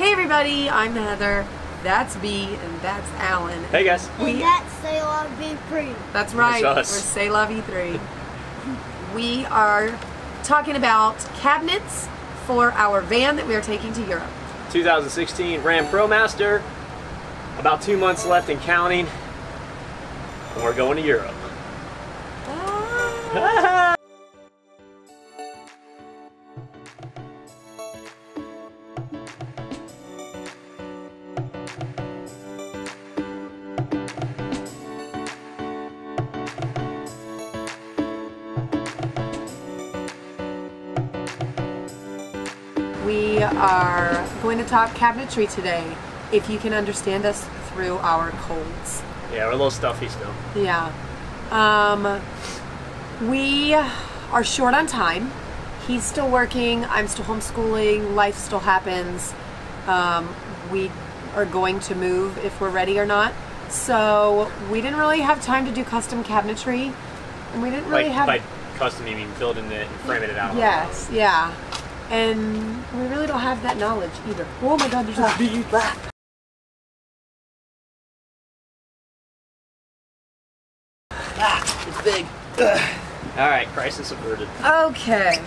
Hey everybody, I'm Heather, that's Bea, and that's Alan. Hey guys. And that's C'est La Vie 3. That's right, we're C'est La Vie 3. We are talking about cabinets for our van that we are taking to Europe. 2016 Ram ProMaster, about 2 months left and counting, and we're going to Europe. Ah. We are going to talk cabinetry today, if you can understand us through our colds. Yeah, we're a little stuffy still. Yeah. We are short on time. He's still working, I'm still homeschooling, life still happens. We are going to move if we're ready or not. So we didn't really have time to do custom cabinetry. And we didn't really have... By custom you mean building it and framing it out. Yes, yeah. And we really don't have that knowledge either. Oh my God, there's a bee. Ah, it's big. Ugh. All right, crisis averted. Okay.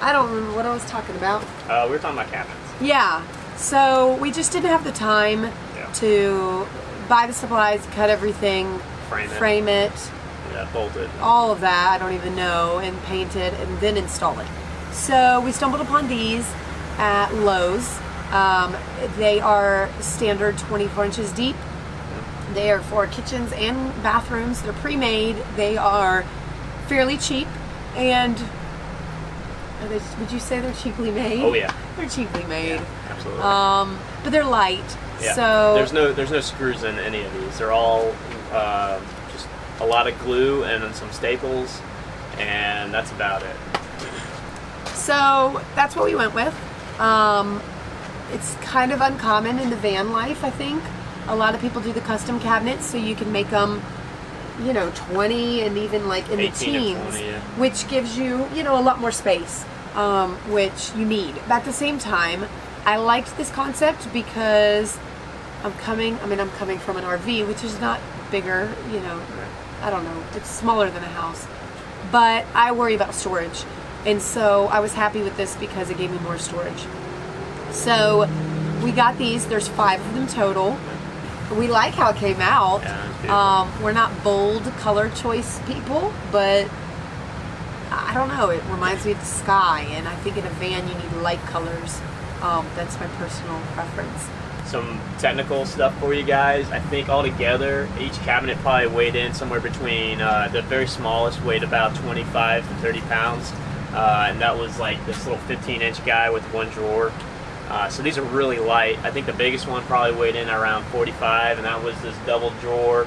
I don't remember what I was talking about. We were talking about cabinets. Yeah. So we just didn't have the time to buy the supplies, cut everything, frame it, yeah, bolt it, all of that. I don't even know, and paint it, and then install it. So we stumbled upon these at Lowe's. They are standard 24 inches deep. They are for kitchens and bathrooms. They're pre-made. They are fairly cheap. And are they, would you say they're cheaply made? Oh yeah. They're cheaply made. Yeah, absolutely. But they're light. Yeah. So there's no screws in any of these. They're all just a lot of glue and then some staples, and that's about it. So that's what we went with. It's kind of uncommon in the van life, I think. A lot of people do the custom cabinets, so you can make them, you know, 20 and even like in the teens, 20, yeah. Which gives you, you know, a lot more space, which you need. But at the same time, I liked this concept because I'm coming from an RV, which is not bigger, you know, I don't know, it's smaller than a house. But I worry about storage. And so I was happy with this because it gave me more storage. So we got these. There's 5 of them total. We like how it came out. Yeah, we're not bold color choice people, but I don't know. It reminds me of the sky, and I think in a van you need light colors. That's my personal preference. Some technical stuff for you guys. I think altogether, each cabinet probably weighed in somewhere between the very smallest weighed about 25 to 30 pounds. And that was like this little 15-inch guy with one drawer. So these are really light. I think the biggest one probably weighed in around 45, and that was this double drawer,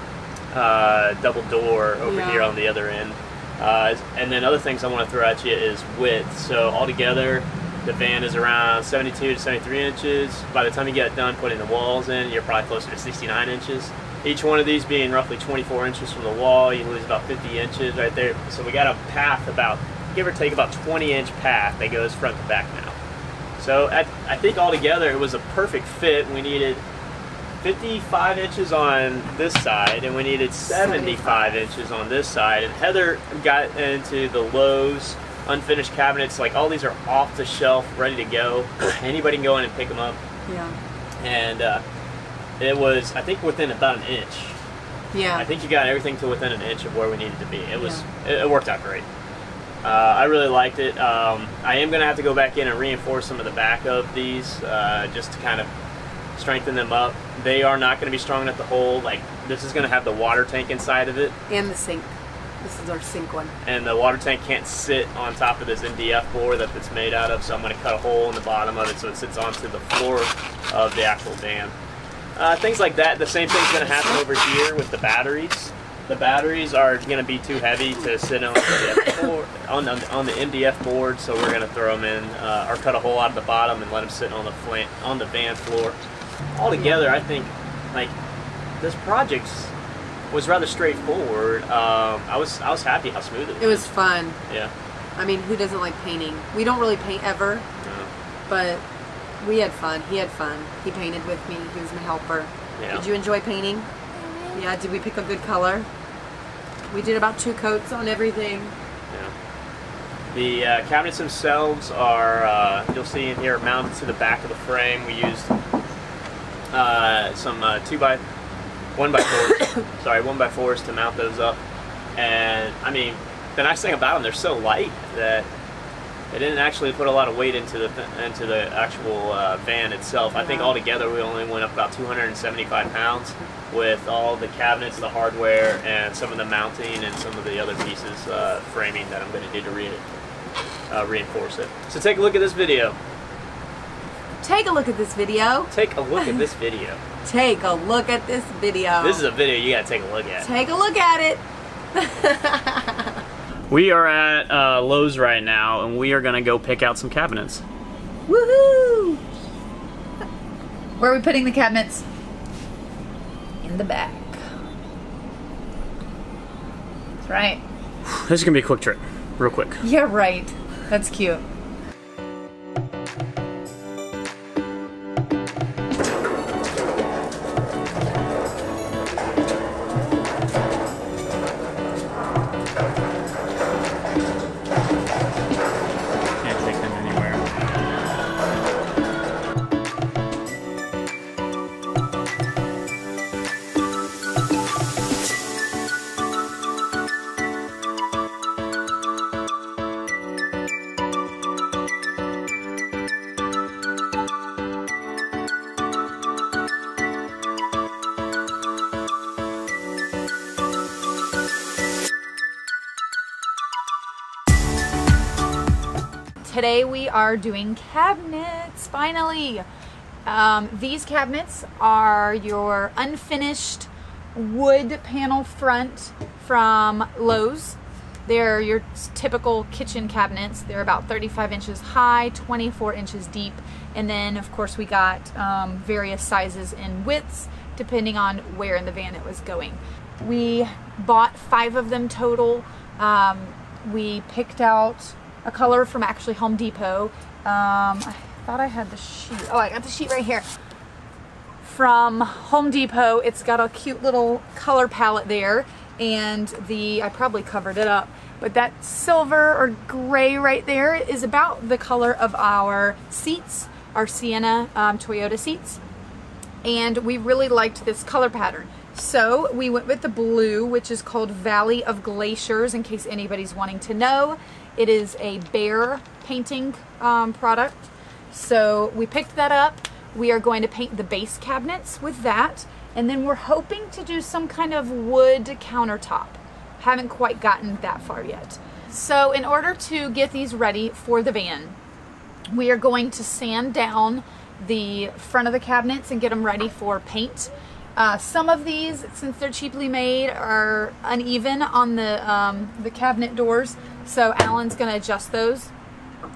double door over here on the other end. And then other things I want to throw at you is width. So altogether, the van is around 72 to 73 inches. By the time you get done putting the walls in, you're probably closer to 69 inches. Each one of these being roughly 24 inches from the wall, you lose about 50 inches right there. So we got a path about, give or take, about 20-inch path that goes front to back now. So I think altogether it was a perfect fit. We needed 55 inches on this side, and we needed 75 inches on this side. And Heather got into the Lowe's unfinished cabinets. Like, all these are off the shelf, ready to go. Anybody can go in and pick them up. Yeah. And it was, I think, within about an inch. Yeah. I think you got everything to within an inch of where we needed to be. It was, it worked out great. I really liked it. I am going to have to go back in and reinforce some of the back of these just to kind of strengthen them up. They are not going to be strong enough to hold. Like, this is going to have the water tank inside of it. And the sink. This is our sink one. And the water tank can't sit on top of this MDF board that it's made out of, so I'm going to cut a hole in the bottom of it so it sits onto the floor of the actual van. Things like that. The same thing's going to happen over here with the batteries. The batteries are going to be too heavy to sit on the MDF board, on the MDF board, so we're going to throw them in or cut a hole out of the bottom and let them sit on the van floor. Altogether, I think like this project was rather straightforward. I was happy how smooth it was. It was fun. Yeah. I mean, who doesn't like painting? We don't really paint ever, but We had fun. He had fun. He painted with me. He was my helper. Yeah. Did you enjoy painting? Mm-hmm. Yeah. Did we pick a good color? We did about 2 coats on everything. Yeah. The cabinets themselves are, you'll see in here, mounted to the back of the frame. We used some 1x4s to mount those up. And I mean, the nice thing about them, they're so light that they didn't actually put a lot of weight into the actual van itself. Yeah. I think altogether we only went up about 275 pounds with all the cabinets, the hardware, and some of the mounting and some of the other pieces, framing that I'm going to do to reinforce it. So take a look at this video. Take a look at this video. Take a look at this video. Take a look at this video. This is a video you got to take a look at. Take a look at it. We are at Lowe's right now, and we are gonna go pick out some cabinets. Woohoo! Where are we putting the cabinets? In the back. That's right. This is gonna be a quick trip, real quick. Yeah, right. That's cute. Today we are doing cabinets, finally. These cabinets are your unfinished wood panel front from Lowe's. They're your typical kitchen cabinets. They're about 35 inches high, 24 inches deep. And then of course we got various sizes and widths depending on where in the van it was going. We bought 5 of them total. We picked out a color from actually Home Depot. I thought I had the sheet. Oh, I got the sheet right here. From Home Depot, it's got a cute little color palette there, and the, I probably covered it up, but that silver or gray right there is about the color of our seats, our Sienna Toyota seats. And we really liked this color pattern. So we went with the blue, which is called Valley of Glaciers, in case anybody's wanting to know. It is a bear painting product. So we picked that up. We are going to paint the base cabinets with that. And then we're hoping to do some kind of wood countertop. Haven't quite gotten that far yet. So in order to get these ready for the van, we are going to sand down the front of the cabinets and get them ready for paint. Some of these, since they're cheaply made, are uneven on the cabinet doors, so Alan's going to adjust those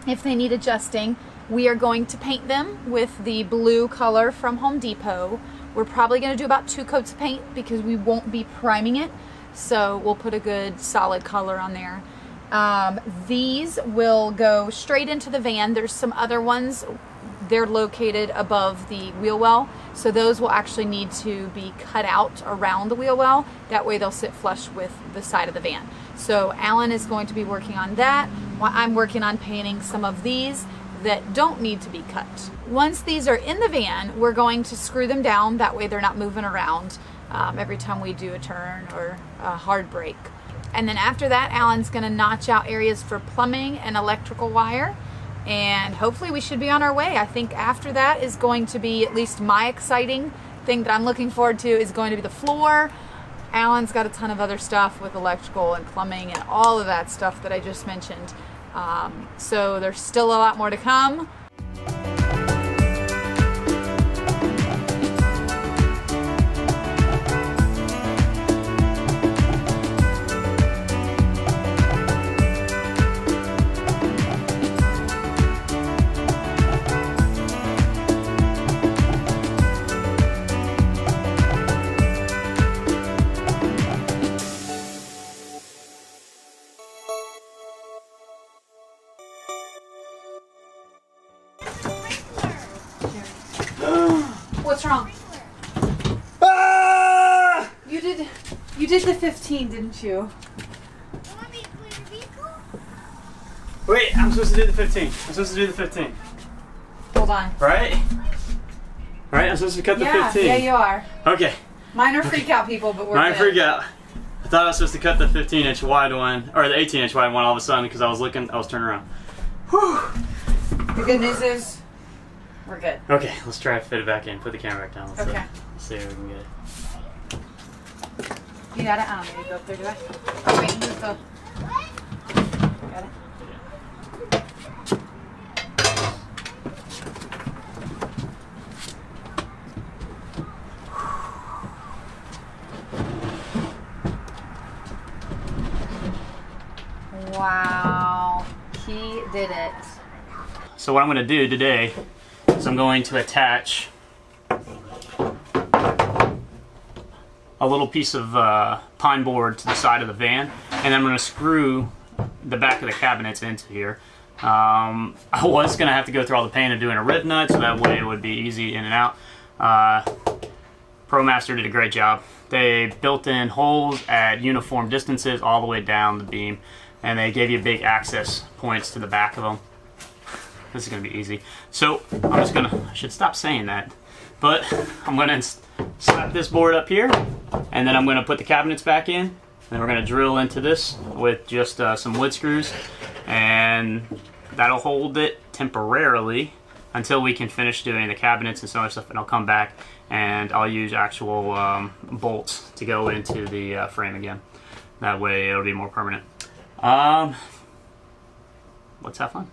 if they need adjusting. We are going to paint them with the blue color from Home Depot. We're probably going to do about 2 coats of paint because we won't be priming it, so we'll put a good solid color on there. These will go straight into the van. There's some other ones. They're located above the wheel well, so those will actually need to be cut out around the wheel well. That way they'll sit flush with the side of the van. So Alan is going to be working on that while I'm working on painting some of these that don't need to be cut. Once these are in the van, we're going to screw them down. That way they're not moving around every time we do a turn or a hard break. And then after that, Alan's going to notch out areas for plumbing and electrical wire. And hopefully we should be on our way. I think after that is going to be, at least my exciting thing that I'm looking forward to, is going to be the floor. Alan's got a ton of other stuff with electrical and plumbing and all of that stuff that I just mentioned. So there's still a lot more to come. What's wrong? Ah! You did the 15, didn't you? You want me to clean your vehicle? Wait, I'm supposed to do the 15. I'm supposed to do the 15. Hold on. Right? Right? I'm supposed to cut the 15. Yeah, you are. Okay. Mine are freak out people, but we're mine good. Freak out. I thought I was supposed to cut the 15-inch wide one, or the 18-inch wide one all of a sudden because I was looking, I was turning around. Whew. The good news is we're good. Okay, let's try to fit it back in. Put the camera back down. Let's okay. See if we can get it. You got it? I don't need to go up there, do I? Oh, wait, who's the... Got it? Wow, he did it. So what I'm gonna do today is I'm going to attach a little piece of pine board to the side of the van, and I'm gonna screw the back of the cabinets into here. I was gonna have to go through all the pain of doing a rib nut, so that way it would be easy in and out. ProMaster did a great job. They built in holes at uniform distances all the way down the beam, and they gave you big access points to the back of them. This is going to be easy. So I'm just going to, I should stop saying that, but I'm going to slap this board up here, and then I'm going to put the cabinets back in, and then we're going to drill into this with just some wood screws, and that'll hold it temporarily until we can finish doing the cabinets and some other stuff, and I'll come back and I'll use actual bolts to go into the frame again. That way it'll be more permanent. Let's have fun.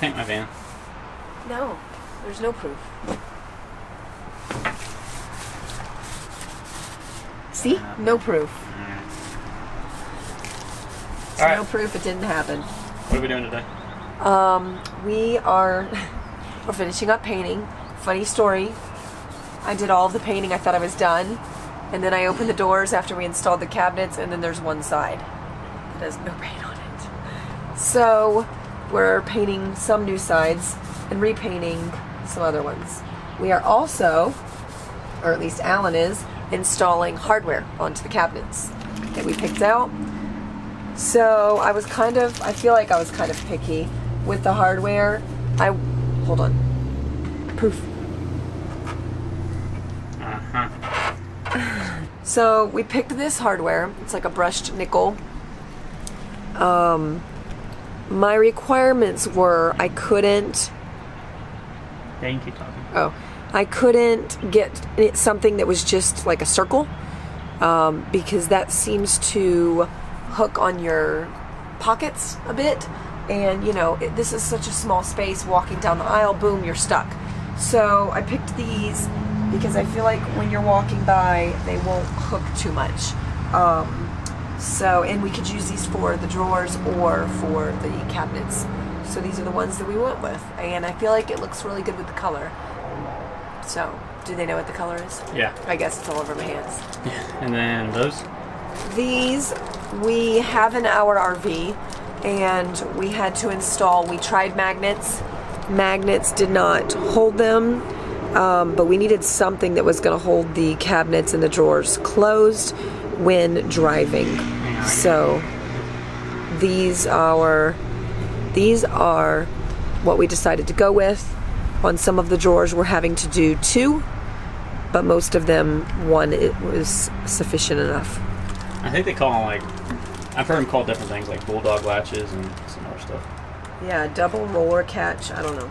Paint my van. No, there's no proof. See? No proof. It's right. No proof it didn't happen. What are we doing today? We're finishing up painting. Funny story. I did all of the painting. I thought I was done. And then I opened the doors after we installed the cabinets, and then there's one side that has no paint on it. So we're painting some new sides and repainting some other ones. We are also, or at least Alan is, installing hardware onto the cabinets that we picked out. So I was kind of, I feel like I was kind of picky with the hardware. Hold on. Poof. Uh-huh. So we picked this hardware. It's like a brushed nickel. My requirements were I couldn't. Thank you, Tommy. Oh, I couldn't get it something that was just like a circle, because that seems to hook on your pockets a bit, and you know this is such a small space. Walking down the aisle, boom, you're stuck. So I picked these because I feel like when you're walking by, they won't hook too much. So, and we could use these for the drawers or for the cabinets. So these are the ones that we went with. And I feel like it looks really good with the color. So, do they know what the color is? Yeah. I guess it's all over my hands. Yeah. And then those? These we have in our RV, and we had to install, we tried magnets. Magnets did not hold them, but we needed something that was going to hold the cabinets and the drawers closed when driving. So these are These are what we decided to go with. On some of the drawers we're having to do two, but most of them one was sufficient enough. I think they call them, like, I've heard them called different things, like bulldog latches and some other stuff. Yeah, double roller catch, I don't know.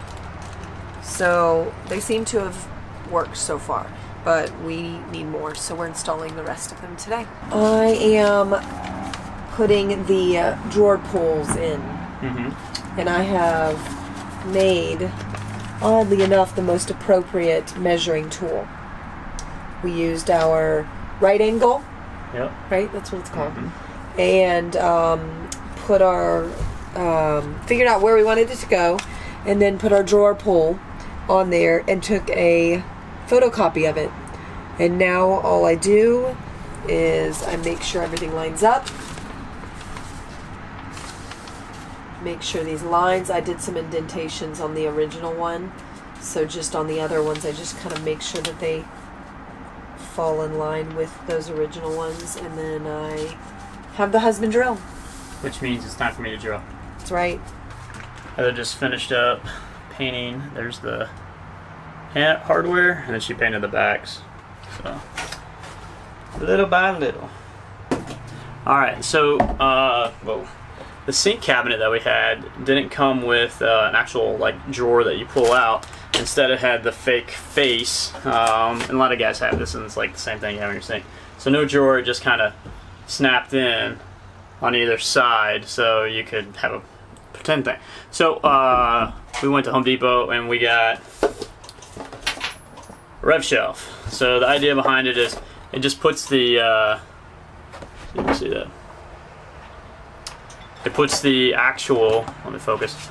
So they seem to have worked so far, but we need more, so we're installing the rest of them today. I am putting the drawer pulls in, and I have made, oddly enough, the most appropriate measuring tool. We used our right angle, right? That's what it's called. And put our, figured out where we wanted it to go, and then put our drawer pull on there and took a photocopy of it. And now all I do is I make sure everything lines up. Make sure these lines, I did some indentations on the original one, so just on the other ones I just kind of make sure that they fall in line with those original ones, and then I have the husband drill. Which means it's time for me to drill. That's right. I just finished up painting. There's the hardware, and then she painted the backs. So, little by little. Alright, so, whoa. The sink cabinet that we had didn't come with an actual like drawer that you pull out. Instead, it had the fake face, and a lot of guys have this, and it's like the same thing you have in your sink. So no drawer, it just kind of snapped in on either side, so you could have a pretend thing. So we went to Home Depot and we got rev shelf. So the idea behind it is it just puts the you can see that. It puts the actual, let me focus,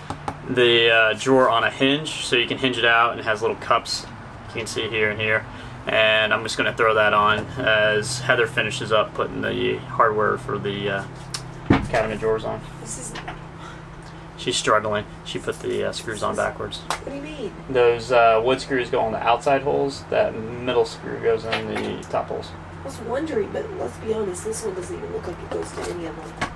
the drawer on a hinge, so you can hinge it out, and it has little cups you can see here and here. And I'm just going to throw that on as Heather finishes up putting the hardware for the cabinet drawers on. This is... She's struggling. She put the screws on backwards. What do you mean? Those wood screws go on the outside holes. That middle screw goes in the top holes. I was wondering, but let's be honest, this one doesn't even look like it goes to any of them.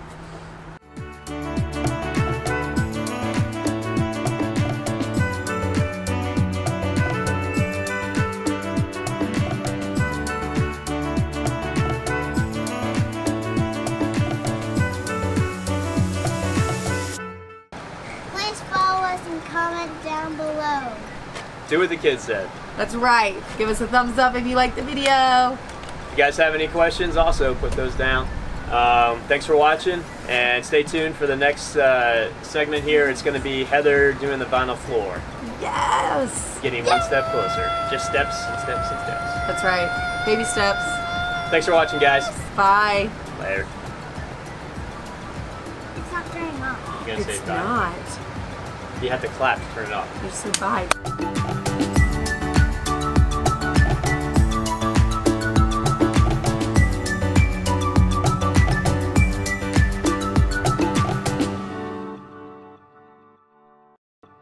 Do what the kids said. That's right. Give us a thumbs up if you liked the video. If you guys have any questions, also put those down. Thanks for watching, and stay tuned for the next segment here. It's going to be Heather doing the vinyl floor. Yes! Getting one step closer. Just steps and steps and steps. That's right. Baby steps. Thanks for watching, guys. Bye. Later. It's not turning off. You're going to say bye. It's not. You have to clap to turn it off. You say bye.